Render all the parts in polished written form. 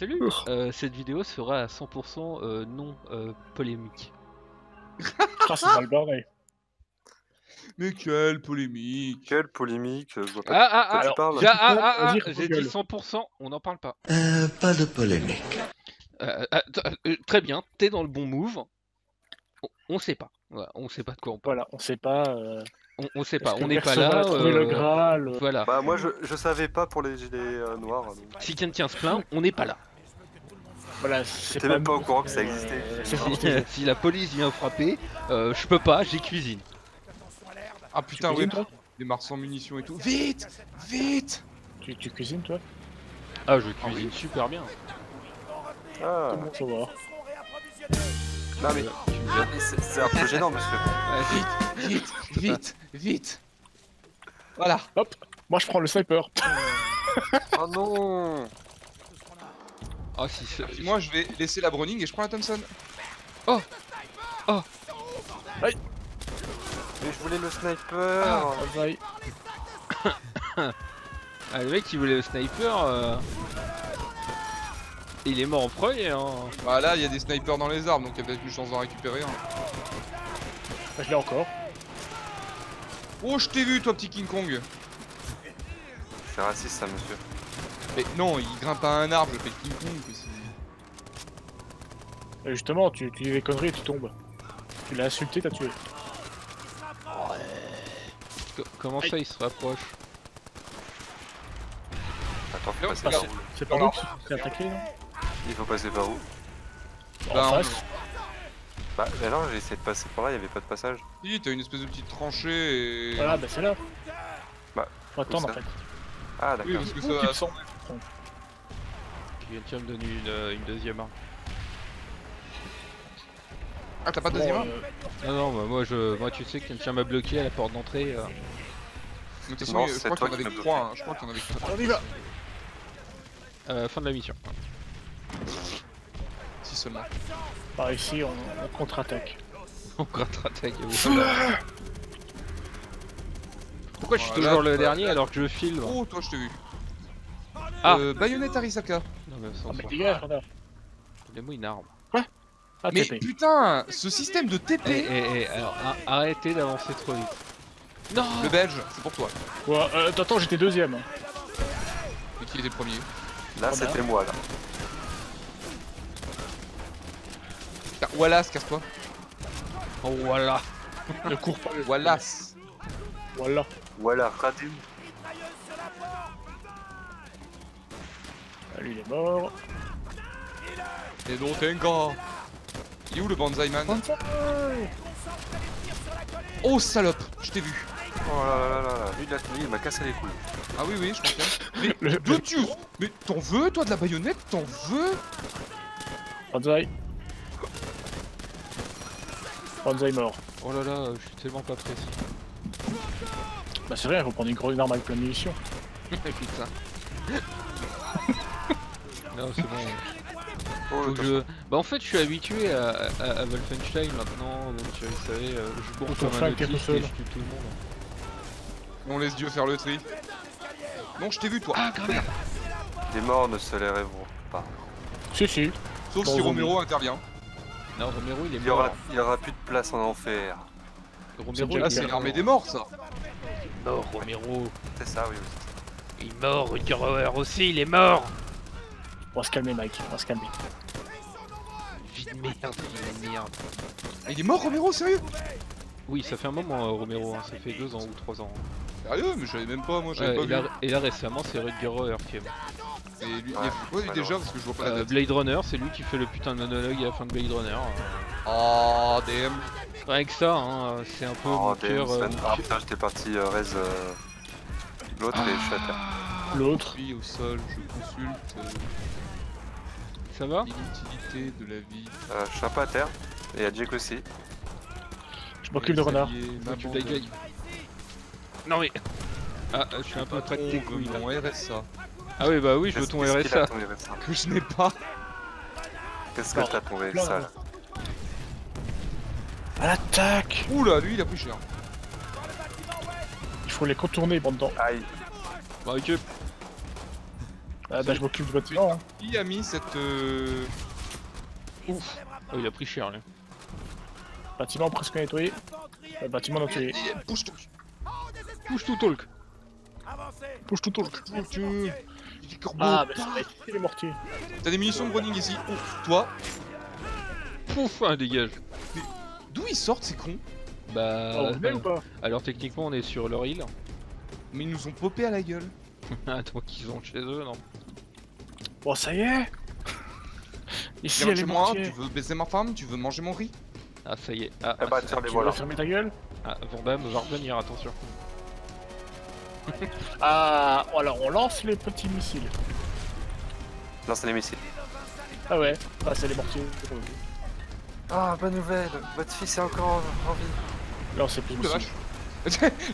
Salut, cette vidéo sera à 100% non polémique. Ah, c'est mal barré. Mais quelle polémique. Quelle polémique, je vois pas de quoi tu parles. J'ai dit 100%, on n'en parle pas. Pas de polémique. Très bien, t'es dans le bon move. On sait pas. Voilà, on sait pas de quoi on parle. Voilà, on sait pas. On sait pas, on n'est pas là. Le Graal. Voilà. Bah, moi je savais pas pour les gilets noirs. Donc. Si quelqu'un se plaint, on n'est pas là. Voilà, j'étais même pas au courant que ça existait. Si la police vient frapper, je peux pas, j'y cuisine. Ah putain, oui, démarre sans munitions et tout. Vite, vite. Tu cuisines toi? Ah, je cuisine super bien. Ah, comment ça va? Non mais, c'est un peu gênant monsieur. Vite. Voilà. Hop. Moi je prends le sniper. Oh non. Oh, si. Moi je vais laisser la Browning et je prends la Thompson. Oh. Aïe. Mais je voulais le sniper. Aïe. Ah, le mec qui voulait le sniper. Il est mort en premier hein. Bah là il y a des snipers dans les arbres donc il y a peut-être une chance d'en récupérer un. Bah, je l'ai encore. Oh je t'ai vu toi petit King Kong. C'est raciste ça monsieur. Mais non il grimpe à un arbre, je fais King Kong ici. Justement tu dis des conneries et tu tombes. Tu l'as insulté, t'as tué. Ouais. Comment ça il se rapproche? Attends faut passer par où? C'est par où qu'il s'est attaqué non? Il faut passer par où? Bah alors j'ai essayé de passer par là, il y avait pas de passage. Si, t'as une espèce de petite tranchée et... Voilà, bah c'est là. Bah... Faut attendre en fait. Ah d'accord. Oui, parce que ça sent... Quelqu'un me donne une deuxième arme. Ah t'as pas de deuxième arme? Non, bah moi tu sais que quelqu'un m'a bloqué à la porte d'entrée. De toute façon, je crois qu'il y en avait 3, je crois qu'il y en avait 3. On y va. Fin de la mission. Si seulement. Par ici, on contre-attaque. On contre-attaque. Pourquoi je suis toujours le dernier alors que je file? Oh, toi je t'ai vu. Ah, Bayonnette Arisaka. Non, mais sans dégage, on a. Donnez-moi une arme. Quoi? Mais putain, ce système de TP. Alors, arrêtez d'avancer trop vite. Non. Le belge, c'est pour toi. Ouais, attends, j'étais deuxième. Mais qui était premier? Là c'était moi là. Ah, Wallace, casse-toi. Oh voilà. Ne cours pas. Wallace. Voilà. Voilà, Radim. Ah lui il est mort. Et donc t'es un gars. Il est où le Banzai Man? Oh salope, je t'ai vu. Oh là là là, lui il m'a cassé les couilles. Ah oui, je confirme. Mais Dieu, mais t'en veux toi de la Bayonnette, t'en veux? Banzai mort. Oh là là, je suis tellement pas précis. Bah c'est vrai, faut prendre une grosse arme avec plein de munitions. Putain. Non c'est bon. Oh, bah en fait je suis habitué à Wolfenstein maintenant, donc vous savez, je cours comme un autiste et je tue tout le monde. On laisse Dieu faire le tri. Non, je t'ai vu toi. Ah, grave. Les morts ne se lèveront pas. Si. Sauf si Romero intervient. Non, Romero il est mort. Il y aura plus de place en enfer. Romero là c'est l'armée des morts ça. Non, Romero. C'est ça, oui. Il est mort, Rutger Hauer aussi, il est mort. On va se calmer Mike, on va se calmer. Vie de merde. Il est mort Romero, sérieux? Oui, ça fait un moment Romero, hein. Ça fait 2 ans ou 3 ans. Sérieux? Mais je savais même pas, moi j'avais pas vu. Et là récemment c'est Rutger Hauer qui est mort. Et lui, il a fait quoi lui déjà? Parce que je vois pas la date. Blade Runner, c'est lui qui fait le putain de monologue à la fin de Blade Runner. Oh DM. Rien que ça, hein, c'est un peu mon cœur. Ah putain, j'étais parti raise l'autre et je suis à terre. L'autre. Je suis au sol, je consulte. Ça va? L'inutilité de la vie. Je suis un peu à terre. Et Aijek aussi. Je m'occupe de renard. Non mais... Ah, je suis un peu attracté comme mon RSA. Ah oui bah oui, je veux ton RSA. Que je n'ai pas. Qu'est-ce que t'as ton RSA là? À l'attaque! Oula, lui il a pris cher. Il faut les contourner, bande dedans. Aïe. Bah, ok. Ah bah je m'occupe du bâtiment. Qui a mis cette... Ouf. Oh, il a pris cher là. Bâtiment presque nettoyé. Le bâtiment nettoyé. Push tout. Push tout talk. Push tout talk. Ah bah ça va être les mortiers. T'as des munitions de Browning ici. Ouf, toi. Pouf, un dégage. D'où ils sortent ces cons? Bah... Oh, vous ou pas? Alors techniquement on est sur leur île. Mais ils nous ont popé à la gueule. Attends qu'ils ont chez eux, non? Bon ça y est. Ici elle est mortier. Tu veux baiser ma femme? Tu veux manger mon riz? Ah ça y est. Ah, eh bah, tiens, les voilà. Tu vas fermer ta gueule? Ah, Vandame va revenir, attention. Ah, alors on lance les petits missiles. Lance les missiles. Ah ouais, ah, c'est les mortiers. Ah, bonne nouvelle, votre fils est encore en vie. Non, c'est plus possible.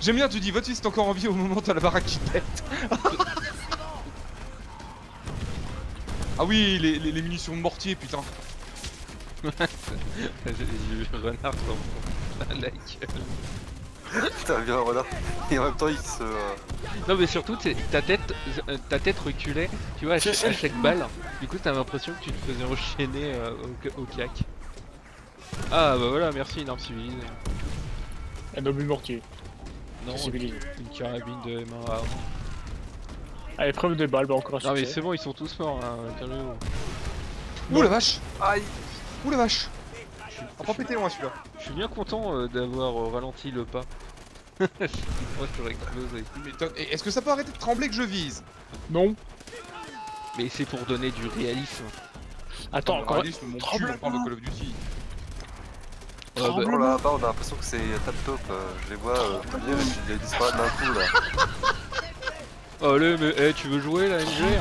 J'aime bien, tu dis votre fils est encore en vie au moment où t'as la baraque qui pète. Ah oui, les munitions mortiers, putain. J'ai vu le renard dans mon... la gueule. Putain, bien le renard. Et en même temps, il se... Non mais surtout, ta tête reculait, tu vois, à chaque balle. Du coup, t'avais l'impression que tu te faisais enchaîner au clac. Ah bah voilà, merci, une arme civilisée. Un obus mortier. Non, une carabine de M1A1. À l'épreuve des balles, bah encore un succès. Non mais c'est bon, ils sont tous morts, hein. Ouh la vache. Aïe. Ouh la vache. On va péter loin celui-là. Je suis bien content d'avoir ralenti le pas. Moi je t'aurais explosé. Est-ce que ça peut arrêter de trembler que je vise? Non. Mais c'est pour donner du réalisme. Attends, encore mon cul, on parle de Call of Duty. Oh là bas on a l'impression que c'est tap top, je les vois, ils disparaissent d'un coup là. Allez mais hey, tu veux jouer là MG?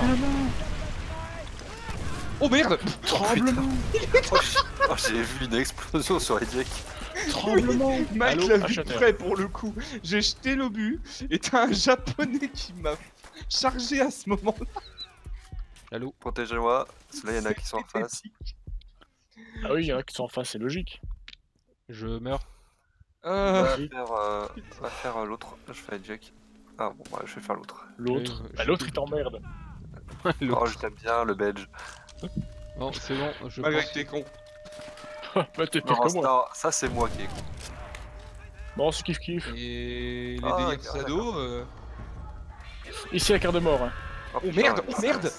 Oh merde! Tremblement! Oh, j'ai vu une explosion sur Aijek. Tremblement! Oui, Mike l'a vu près pour le coup. J'ai jeté l'obus et t'as un japonais qui m'a chargé à ce moment-là. Allô? Protégez-moi, là y'en a qui sont en face. Ah oui, y'en a qui sont en face, c'est logique. Je meurs. On va faire l'autre, je fais Aijek. Ah bon, ouais, je vais faire l'autre. L'autre? Bah l'autre il t'emmerde. Oh je t'aime bien le badge. Non, c'est bon, je malgré pense... que t'es con. Bah t'es pire que moi. Non, ça c'est moi qui est con. Bon, c'est kiff-kiff. Et les dégâts de Sado... Ici la carte de mort. Hein. Oh, putain, merde, oh merde.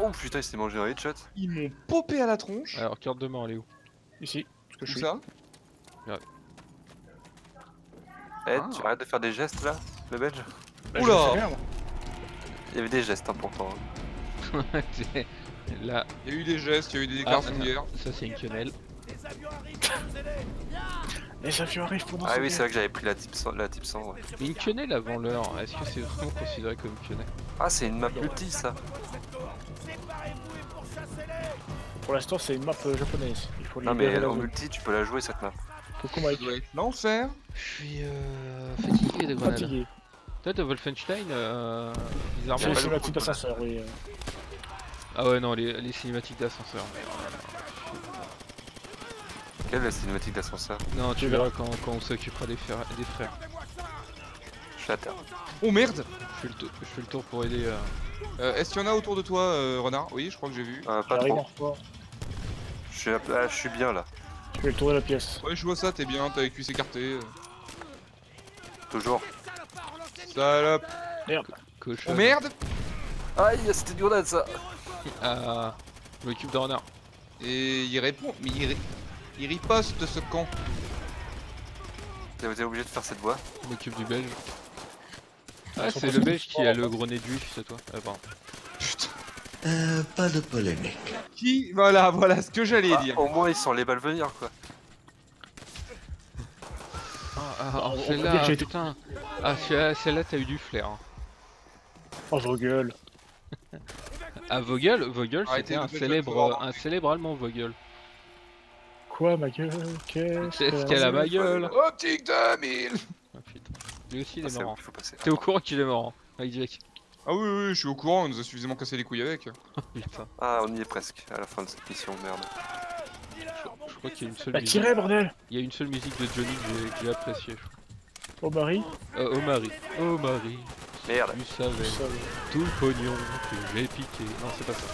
Oh putain, il s'est mangé un headshot. Ils m'ont popé à la tronche. Alors, carte de mort, elle est où? Ici, parce que je suis ça. Ouais. Eh, ah. Tu arrêtes de faire des gestes là, le belge? Bah, oula. Il y avait des gestes importants. Là. Il y a eu des gestes, il y a eu des déclarations d'hier. Ça c'est une quenelle. Les avions arrivent pour nous aider. Les avions arrivent pour nous aider. Ah oui, c'est vrai que j'avais pris la type 100. Ouais. Mais une quenelle avant l'heure, est-ce que c'est vraiment considéré comme une quenelle? Ah, c'est une map multi ça. Pour l'instant, c'est une map japonaise. Il faut non, mais en multi, tu peux la jouer cette map. Coucou Mike. L'enfer. Je suis fatigué de grenades. Fatigué. Peut-être Wolfenstein, bizarrement... Les cinématiques d'ascenseur, oui. Ah ouais, non, les cinématiques d'ascenseur. Quelle est la cinématique d'ascenseur? Non, tu verras quand on s'occupera des frères. Je suis à terre. Oh merde! Je fais le tour pour aider... Est-ce qu'il y en a autour de toi, Renard? Oui, je crois que j'ai vu. Pas trop. Je suis bien, là. Tu fais le tour de la pièce. Ouais, je vois ça, t'es bien, t'as les cuisses écartées. Toujours. Salope! Merde! Oh merde! Aïe, c'était du grenade ça! Ah, je m'occupe d'un renard. Et il répond, mais il riposte ce con! T'as été obligé de faire cette voix? Je m'occupe du belge. Ah, c'est le belge qui a le gros nez du, c'est toi? Ah, pardon. Putain! Pas de polémique. Qui? Voilà ce que j'allais dire. Au moins, ils sont les balles venir quoi. Ah, celle-là, putain. Ah, celle-là, t'as eu du flair. Oh, Vogel. Ah, Vogel, c'était un célèbre allemand, Vogel. Quoi, ma gueule? Qu'est-ce qu'elle a, ma gueule? Optique 2000. Ah, putain. Lui aussi, il est marrant. T'es au courant qu'il est marrant, Aijek? Ah oui, je suis au courant, on nous a suffisamment cassé les couilles avec. Putain. Ah, on y est presque, à la fin de cette mission, merde. Je crois qu'il y a une seule musique. Tirez, bordel! Il y a une seule musique de Johnny que j'ai appréciée. Au mari? Au mari. Merde. Tu savais tout le pognon que j'ai piqué. Non, c'est pas ça.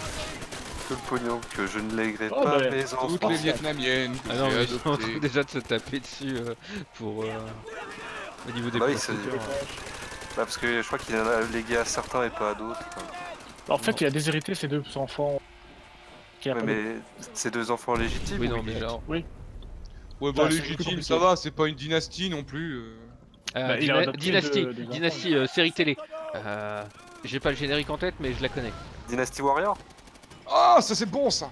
Tout le pognon que je ne l'aigrette pas à mes enfants. Toutes les vietnamiennes que j'ai adoptées. On trouve déjà de se taper dessus pour... au niveau des parce que je crois qu'il en a légué à certains et pas à d'autres. En fait, il a déshérité ces deux enfants. Ouais, mais ces deux enfants légitimes. Oui, non, mais genre. Oui. Ouais, bah légitime, ça va, c'est pas une dynastie non plus. Dynastie, série télé. J'ai pas le générique en tête, mais je la connais. Dynasty Warriors. Ah, ça c'est bon ça.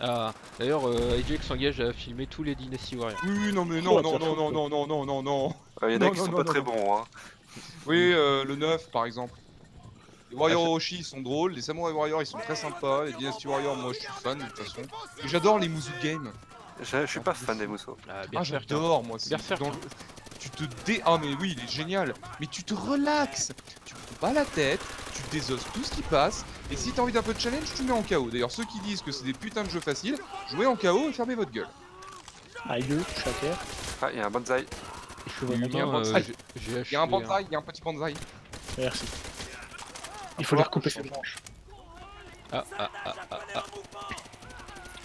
Ah, d'ailleurs, Aijek s'engage à filmer tous les Dynasty Warriors. Oui, non, mais non. Il y en a qui sont pas très bons, hein. Oui, le 9 par exemple. Les Warriors Orochi ils sont drôles, les Samurai Warriors ils sont très sympas, les Dynasty Warriors moi je suis fan de toute façon. J'adore les Musou Games. Je suis pas fan des Musou. Ah, j'adore moi, c'est dans... Tu te dé... Ah mais oui il est génial. Mais tu te relaxes, tu prends pas la tête, tu désosses tout ce qui passe. Et si t'as envie d'un peu de challenge, tu mets en KO. D'ailleurs ceux qui disent que c'est des putains de jeux faciles, jouez en KO et fermez votre gueule. Aïe, chacun. Ah il y a un bonsaï. Il y a un bonsaï, il y a un petit bonsaï. Merci. Il faut leur couper ses branches. Ah.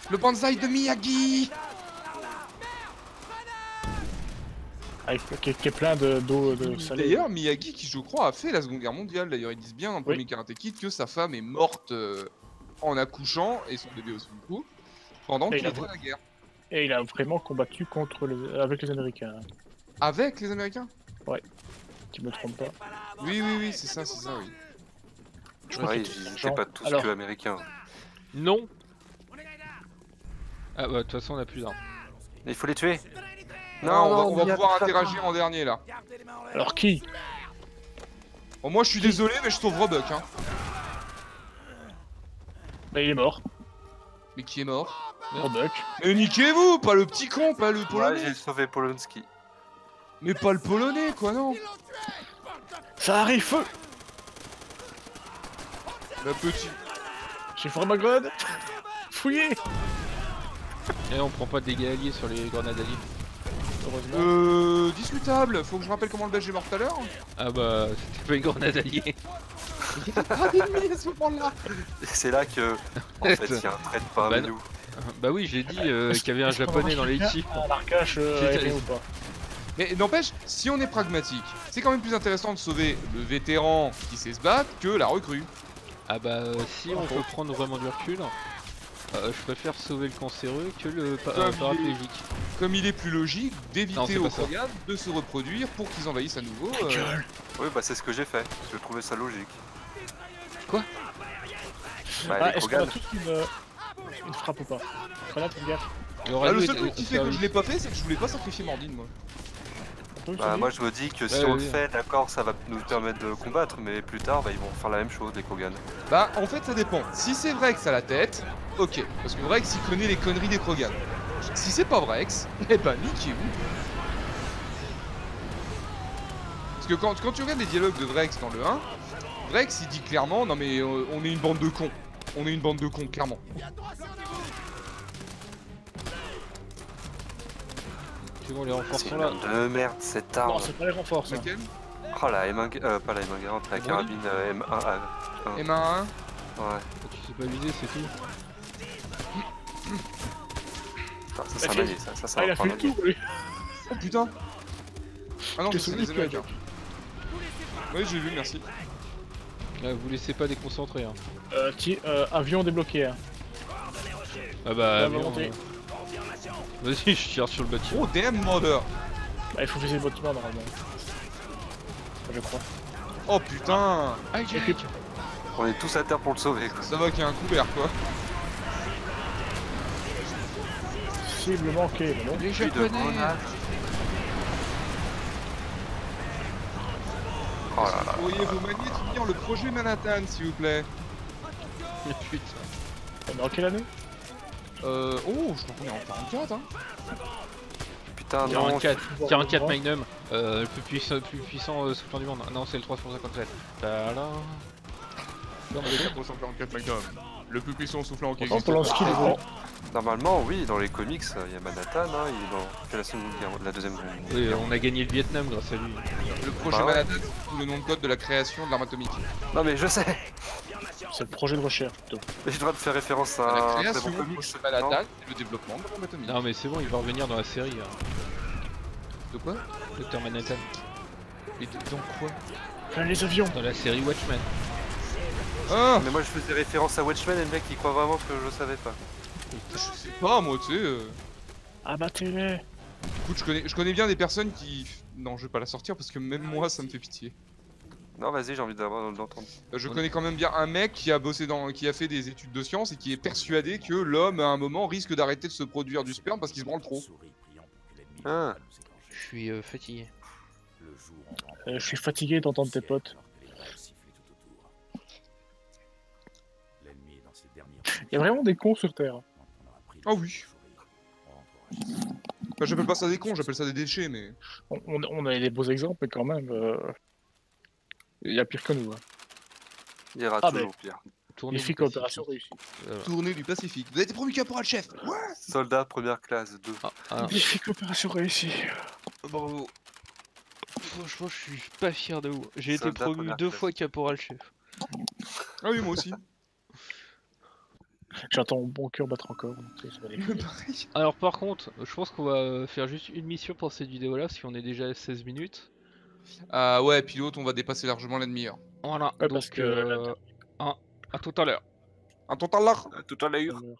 Le bonsaï de Miyagi. Qui est plein d'eau de salée. D'ailleurs, Miyagi, qui je crois a fait la Seconde Guerre mondiale. D'ailleurs, ils disent bien dans le premier Karate Kid que sa femme est morte en accouchant et son bébé aussi du coup pendant qu'il a fait la guerre. Et il a vraiment combattu contre avec les Américains. Avec les Américains? Ouais. Tu me trompes pas? Oui, c'est ça, oui. Je crois qu'ils n'étaient pas tous que américains. Non. Ah bah, de toute façon, on a plus d'armes. Il faut les tuer. Non, on va pouvoir interagir en dernier, là. Alors, qui? Bon, moi, je suis désolé, mais je sauve Robuck, hein. Bah, il est mort. Mais qui est mort? Robuck. Mais niquez-vous, pas le petit con, pas le polonais. J'ai sauvé Polonski. Mais pas le polonais, quoi, non. Ça arrive, feu. La petite. J'ai fort ma grenade. Fouillez. Et on prend pas de dégâts alliés sur les grenades alliées. Heureusement. Discutable. Faut que je rappelle comment le belge est mort tout à l'heure. Ah bah, c'était pas une grenade alliée. Il y a pas d'ennemis à ce moment-là. C'est là que, en fait, il y a un trait de pas avec nous. Bah oui, j'ai dit qu'il y avait un japonais dans les chiffres. L'arcache ou pas. Mais n'empêche, si on est pragmatique, c'est quand même plus intéressant de sauver le vétéran qui sait se battre que la recrue. Ah bah si on peut prendre vraiment du recul, je préfère sauver le cancéreux que le paraplégique. Comme il est plus logique d'éviter aux Krogan de se reproduire pour qu'ils envahissent à nouveau. Oui bah c'est ce que j'ai fait, je trouvais ça logique. Quoi? Bah les Krogan. Une frappe ou pas? Le seul truc qui fait que je l'ai pas fait, c'est que je voulais pas sacrifier Mordine moi. Bah moi je me dis que si on le fait, d'accord, ça va nous permettre de combattre, mais plus tard bah, ils vont faire la même chose, les Krogan. Bah en fait ça dépend, si c'est Vrex à la tête, ok, parce que Vrex il connaît les conneries des Krogan. Si c'est pas Vrex, eh bah niquez-vous. Parce que quand tu regardes les dialogues de Vrex dans le 1, Vrex il dit clairement, non mais on est une bande de cons. On est une bande de cons, clairement. C'est bon, les renforts sont là. De merde, cette arme. Non, c'est pas les renforts, ça. Oh la M1, pas la M1 Garand, la carabine M1A1. M1A1 ? Ouais. Tu sais pas viser, c'est tout. Putain, ça s'est ça. Ah, il a fait le tout, lui. Oh putain. Ah non, c'est les Américains. Oui, j'ai vu, merci. Là, vous laissez pas déconcentrer, hein. Avion débloqué, hein. Ah bah, avion. Vas-y, je tire sur le bâtiment. Oh, damn, mother! Bah, il faut viser le bâtiment normalement. Je crois. Oh putain! Aijek! On est tous à terre pour le sauver, quoi. Ça va qu'il y a un couvert, quoi. Cible manquée, non? Les japonais! Oh là là! Pourriez-vous magnifier le projet Manhattan, s'il vous plaît? Mais putain! On est en quelle année? Oh, je crois qu'on est en 44, hein. Putain, 44 Magnum, le plus puissant sous-plan du monde. Non, c'est le 357. Voilà. Dans les 444 Magnum, le plus puissant soufflant qui existe. Normalement, oui, dans les comics, il y a Manhattan, hein, il est dans la deuxième guerre mondiale. Oui, on a gagné le Vietnam grâce à lui. Le projet Manhattan, c'est le nom de code de la création de l'arme atomique. Non mais je sais. C'est le projet de recherche plutôt. J'ai le droit de faire référence à la création de Manhattan et le développement de l'arme atomique. Non mais c'est bon, il va revenir dans la série. Hein. De quoi Dr. Manhattan. Et donc quoi? Plein les avions. Dans la série Watchmen. Ah mais moi je faisais référence à Watchmen et le mec il croit vraiment que je savais pas. Je sais pas moi tu sais. Ah bah tu es. Écoute, je connais bien des personnes qui... Non je vais pas la sortir parce que même moi ça me fait pitié. Non vas-y, j'ai envie d'entendre. Je connais quand même bien un mec qui a bossé dans... qui a fait des études de sciences et qui est persuadé que l'homme à un moment risque d'arrêter de se produire du sperme parce qu'il se branle trop. Ah. Je suis fatigué. Je suis fatigué d'entendre tes potes. Il y a vraiment des cons sur Terre. Ah oui. Enfin, j'appelle pas ça des cons, j'appelle ça des déchets, mais... On a des beaux exemples, quand même. Il y a pire que nous. Hein. Il y aura toujours pire. Magnifique opération réussie. Tournée du Pacifique. Vous avez été promu caporal-chef. Ouais. Soldat première classe 2. Magnifique opération réussie. Bravo. Franchement, je suis pas fier de vous. J'ai été promu 2 fois caporal-chef. Ah oui, moi aussi. J'entends mon bon cœur battre encore. Alors par contre, je pense qu'on va faire juste une mission pour cette vidéo là, parce qu'on est déjà à 16 minutes. Ah ouais, pilote, on va dépasser largement la demi-heure. Voilà, ouais, donc parce que... à tout à l'heure. À tout à l'heure.